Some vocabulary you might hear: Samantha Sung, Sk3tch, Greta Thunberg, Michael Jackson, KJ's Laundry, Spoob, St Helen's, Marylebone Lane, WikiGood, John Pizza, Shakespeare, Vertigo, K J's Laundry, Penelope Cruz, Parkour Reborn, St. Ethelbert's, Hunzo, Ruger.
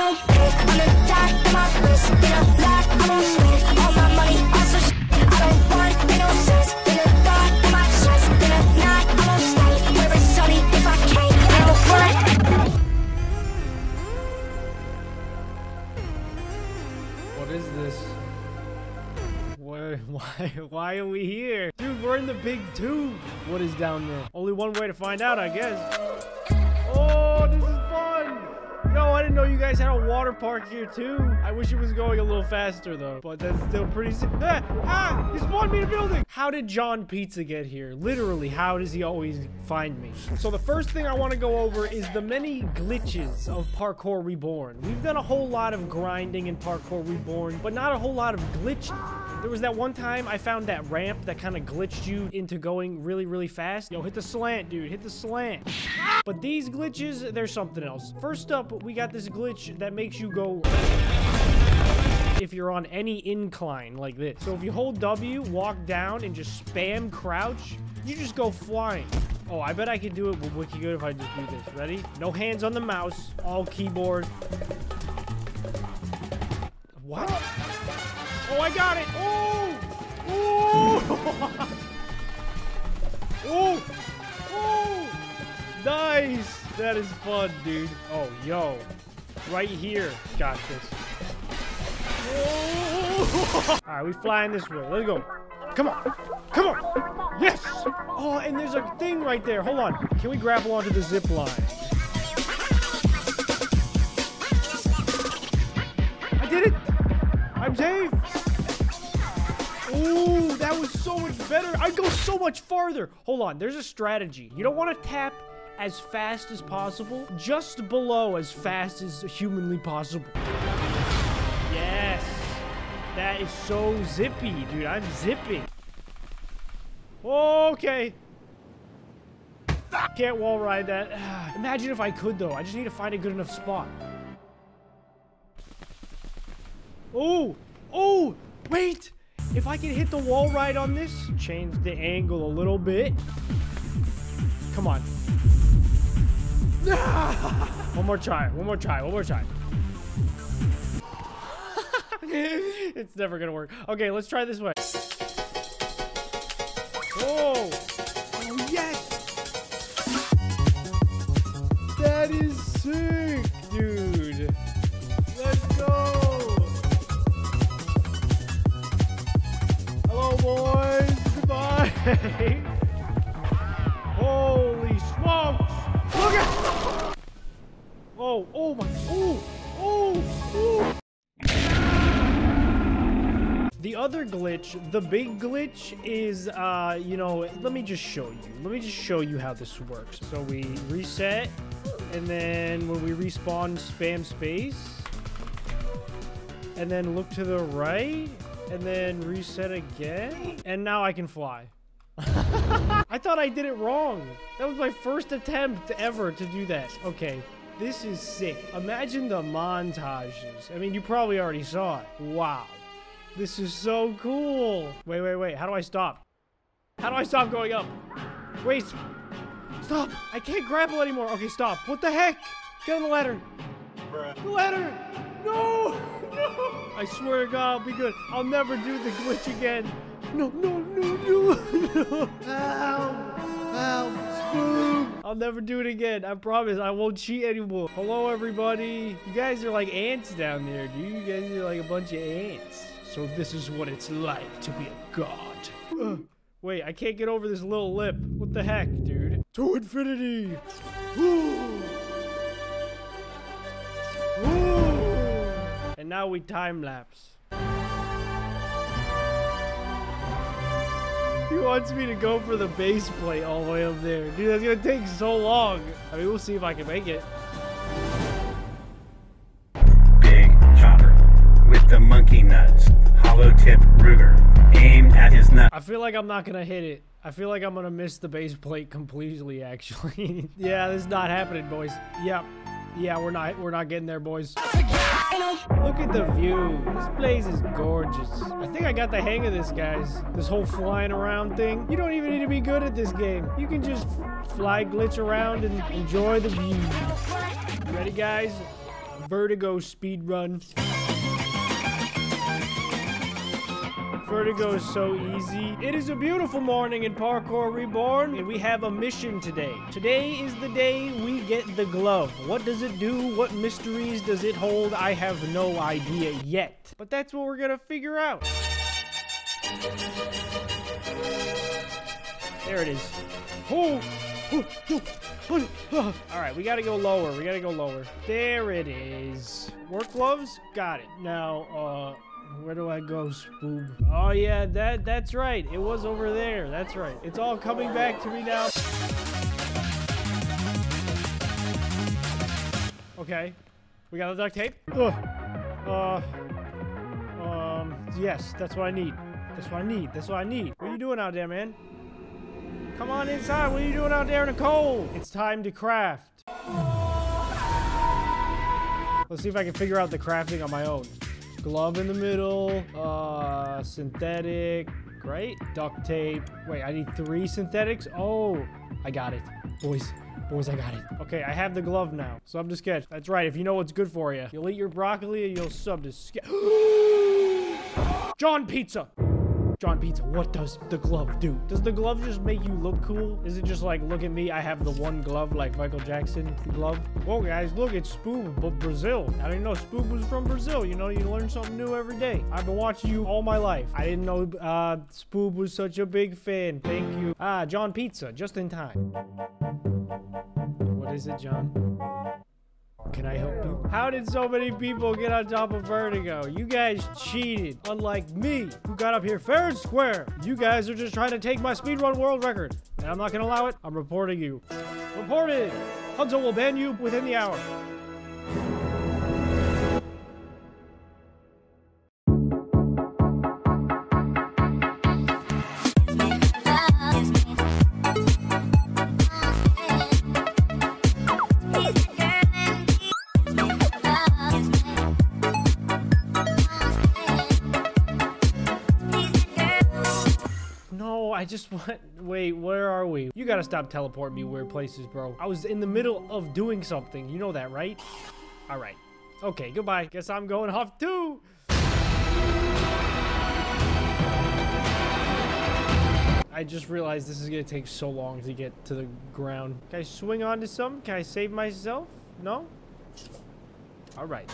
What is this? Where, why are we here? Dude, we're in the big tube. What is down there? Only one way to find out, I guess. Oh, this is fun. Yo, I didn't know you guys had a water park here too. I wish it was going a little faster though, but that's still pretty sick. Ah, he spawned me in a building. How did John Pizza get here? Literally, how does he always find me? So the first thing I want to go over is the many glitches of Parkour Reborn. We've done a whole lot of grinding in Parkour Reborn, but not a whole lot of glitching. There was that one time I found that ramp that kind of glitched you into going really, really fast. Yo, hit the slant, dude. Hit the slant. But these glitches, they're something else. First up, we got this glitch that makes you go if you're on any incline like this. So if you hold W, walk down, and just spam crouch, you just go flying. Oh, I bet I could do it with WikiGood if I just do this. Ready? No hands on the mouse. All keyboard. What? Oh, I got it! Oh! Oh! Oh! Oh! Nice! That is fun, dude. Oh, yo. Right here. Got this. Oh! Alright, we flying this way. Let's go. Come on! Come on! Yes! Oh, and there's a thing right there. Hold on. Can we grapple onto the zip line? I did it! I'm safe! Ooh, that was so much better. I go so much farther. Hold on, there's a strategy. You don't want to tap as fast as possible, just below as fast as humanly possible. Yes, that is so zippy, dude. I'm zipping. Okay. Can't wall ride that. Imagine if I could though. I just need to find a good enough spot. Oh, oh, wait. If I can hit the wall right on this, change the angle a little bit. Come on. One more try, one more try, one more try. It's never gonna work. Okay, let's try this way. Whoa. Oh, yes. That is sick, dude. Let's go. Boys, goodbye. Holy smokes! Look at! Oh, oh my! Oh, oh, oh! The other glitch, the big glitch, is you know. Let me just show you. Let me just show you how this works. So we reset, and then when we respawn, spam space, and then look to the right. And then reset again. And now I can fly. I thought I did it wrong. That was my first attempt ever to do that. Okay, this is sick. Imagine the montages. I mean, you probably already saw it. Wow. This is so cool. Wait, wait, wait. How do I stop? How do I stop going up? Wait. Stop. I can't grapple anymore. Okay, stop. What the heck? Get on the ladder. Bruh. The ladder. No. No. I swear to God, I'll be good. I'll never do the glitch again. No, no, no, no, no. Help, help, Spoob. I'll never do it again. I promise. I won't cheat anymore. Hello, everybody. You guys are like ants down there, dude. You guys are like a bunch of ants. So this is what it's like to be a god. Wait, I can't get over this little lip. What the heck, dude? To infinity. Ooh. And now we time-lapse. He wants me to go for the base plate all the way up there. Dude, that's gonna take so long. I mean, we'll see if I can make it. Big chopper with the monkey nuts. Hollow tip Ruger. Aimed at his nut. I feel like I'm not gonna hit it. I feel like I'm gonna miss the base plate completely, actually. Yeah, this is not happening, boys. Yep. Yeah, we're not getting there, boys. Look at the view. This place is gorgeous. I think I got the hang of this, guys. This whole flying around thing. You don't even need to be good at this game. You can just fly, glitch around, and enjoy the view. You ready, guys? Vertigo speedrun. Vertigo is so easy. It is a beautiful morning in Parkour Reborn, and we have a mission today. Today is the day we get the glove. What does it do? What mysteries does it hold? I have no idea yet. But that's what we're gonna figure out. There it is. Oh! Alright, we gotta go lower. We gotta go lower. There it is. Work gloves? Got it. Now, where do I go, Spoob? Oh yeah, that's right. It was over there. That's right. It's all coming back to me now. Okay. We got the duct tape. Yes, that's what I need. That's what I need. That's what I need. What are you doing out there, man? Come on inside. What are you doing out there in the cold? It's time to craft. Let's see if I can figure out the crafting on my own. Glove in the middle, synthetic, right? Duct tape. Wait, I need 3 synthetics? Oh, I got it. Boys, I got it. Okay, I have the glove now. Sub to Sketch. That's right, if you know what's good for you. You'll eat your broccoli and you'll sub to Sketch. John Pizza! John Pizza, what does the glove do? Does the glove just make you look cool? Is it just like, look at me, I have the one glove like Michael Jackson glove? Whoa guys, look, it's Spoob, but Brazil. I didn't know Spoob was from Brazil. You know, you learn something new every day. I've been watching you all my life. I didn't know Spoob was such a big fan. Thank you. Ah, John Pizza, just in time. What is it, John? Can I help you? How did so many people get on top of Vertigo? You guys cheated. Unlike me, who got up here fair and square. You guys are just trying to take my speedrun world record. And I'm not going to allow it. I'm reporting you. Reported! Hunzo will ban you within the hour. I just want... Wait, where are we? You gotta stop teleporting me weird places, bro. I was in the middle of doing something. You know that, right? All right. Okay, goodbye. Guess I'm going off too. I just realized this is gonna take so long to get to the ground. Can I swing onto some? Can I save myself? No? All right.